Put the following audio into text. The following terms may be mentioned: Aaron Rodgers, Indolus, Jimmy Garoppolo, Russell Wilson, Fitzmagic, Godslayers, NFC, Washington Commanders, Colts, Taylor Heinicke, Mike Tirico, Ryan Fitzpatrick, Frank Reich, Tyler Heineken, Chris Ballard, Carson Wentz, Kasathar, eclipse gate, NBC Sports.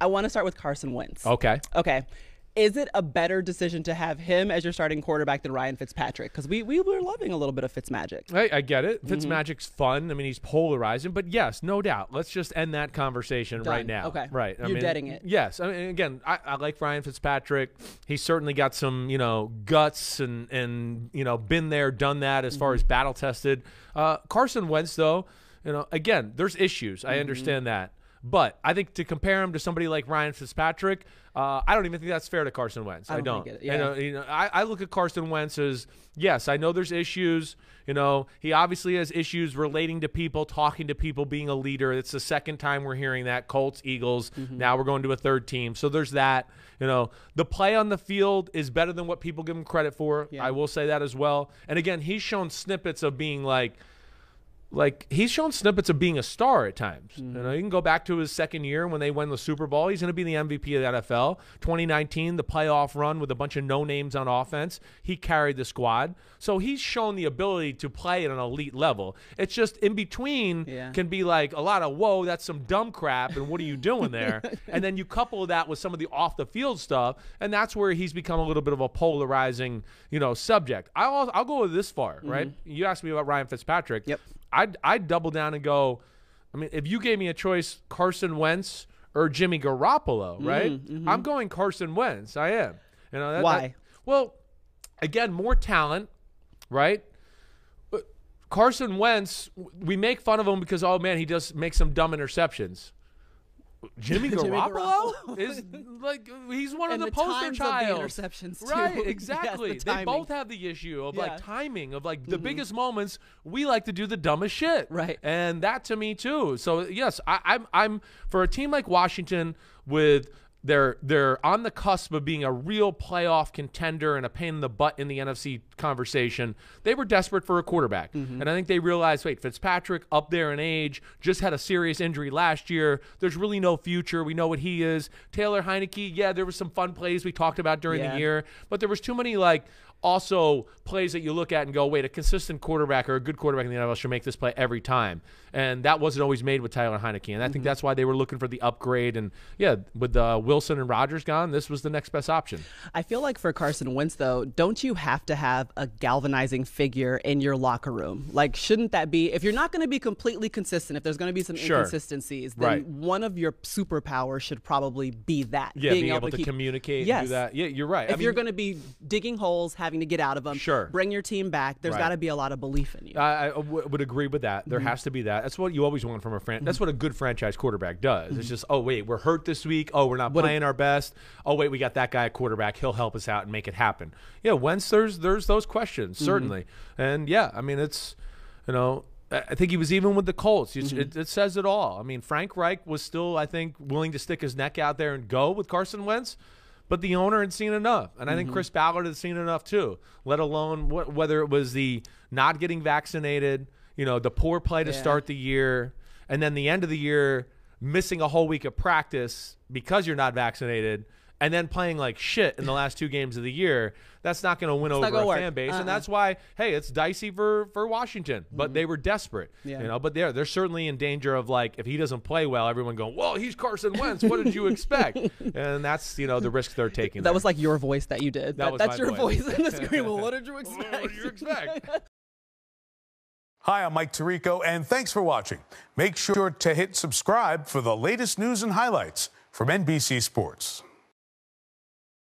I want to start with Carson Wentz. Okay. Is it a better decision to have him as your starting quarterback than Ryan Fitzpatrick? Because we were loving a little bit of Fitzmagic. I get it. Fitzmagic's fun. I mean, he's polarizing. But yes, no doubt. Let's just end that conversation right now. Okay. Right. You're deading it. Yes. I mean, again, I like Ryan Fitzpatrick. He's certainly got some, guts and been there, done that as far as battle tested. Carson Wentz, though, again, there's issues. I understand that. But I think to compare him to somebody like Ryan Fitzpatrick, I don't even think that's fair to Carson Wentz. I don't. Get it. Yeah. I look at Carson Wentz as, yes, I know there's issues. He obviously has issues relating to people, talking to people, being a leader. It's the second time we're hearing that. Colts, Eagles. Now we're going to a third team. So there's that. The play on the field is better than what people give him credit for. Yeah. I will say that as well. And again, he's shown snippets of being he's shown snippets of being a star at times. You can go back to his second year when they won the Super Bowl. He's going to be the MVP of the NFL. 2019, the playoff run with a bunch of no-names on offense. He carried the squad. So he's shown the ability to play at an elite level. It's just in between can be a lot of, whoa, that's some dumb crap, and what are you doing there? And then you couple that with some of the off-the-field stuff, and that's where he's become a little bit of a polarizing, subject. I'll go this far, right? You asked me about Ryan Fitzpatrick. Yep. I'd double down and go, if you gave me a choice, Carson Wentz or Jimmy Garoppolo, right? I'm going Carson Wentz. I am. Why? Well, again, more talent, right? But Carson Wentz, we make fun of him because, oh, man, he does make some dumb interceptions. Jimmy Garoppolo is he's one of the poster child interceptions, too. Right? Exactly. Yes, they both have the issue of timing of the biggest moments. We like to do the dumbest shit, right? And that to me too. So yes, I'm for a team like Washington with. They're on the cusp of being a real playoff contender and a pain in the butt in the NFC conversation. They were desperate for a quarterback. And I think they realized, wait, Fitzpatrick up there in age, just had a serious injury last year. There's really no future. We know what he is. Taylor Heinicke, yeah, there was some fun plays we talked about during the year, but there was too many also plays that you look at and go, wait, a consistent quarterback or a good quarterback in the NFL should make this play every time. And that wasn't always made with Tyler Heineken. And I think that's why they were looking for the upgrade. And, yeah, with Wilson and Rodgers gone, this was the next best option. I feel like for Carson Wentz, though, don't you have to have a galvanizing figure in your locker room? Shouldn't that be – if you're not going to be completely consistent, if there's going to be some inconsistencies, then one of your superpowers should probably be that. Yeah, being able to communicate and do that. Yeah, you're right. If you're going to be digging holes, having to get out of them, bring your team back. There's got to be a lot of belief in you. I would agree with that. There has to be that. That's what you always want from a franchise. That's what a good franchise quarterback does. It's just, oh, wait, we're hurt this week. Oh, we're not playing our best. Oh, wait, we got that guy at quarterback. He'll help us out and make it happen. Yeah, Wentz, there's those questions, certainly. And, yeah, it's, I think he was even with the Colts. It says it all. Frank Reich was still, I think, willing to stick his neck out there and go with Carson Wentz. But the owner had seen enough. And I think Chris Ballard had seen enough too, let alone whether it was the not getting vaccinated, the poor play to start the year, and then the end of the year missing a whole week of practice because you're not vaccinated, and then playing like shit in the last two games of the year. That's not going to win over a fan base. And that's why, hey, it's dicey for Washington. But they were desperate. Yeah. But they're certainly in danger of, if he doesn't play well, everyone going, well, he's Carson Wentz. What did you expect? And that's, the risk they're taking. That was like your voice that you did. That's your voice in the screen. Well, what did you expect? What did you expect? Hi, I'm Mike Tirico, and thanks for watching. Make sure to hit subscribe for the latest news and highlights from NBC Sports.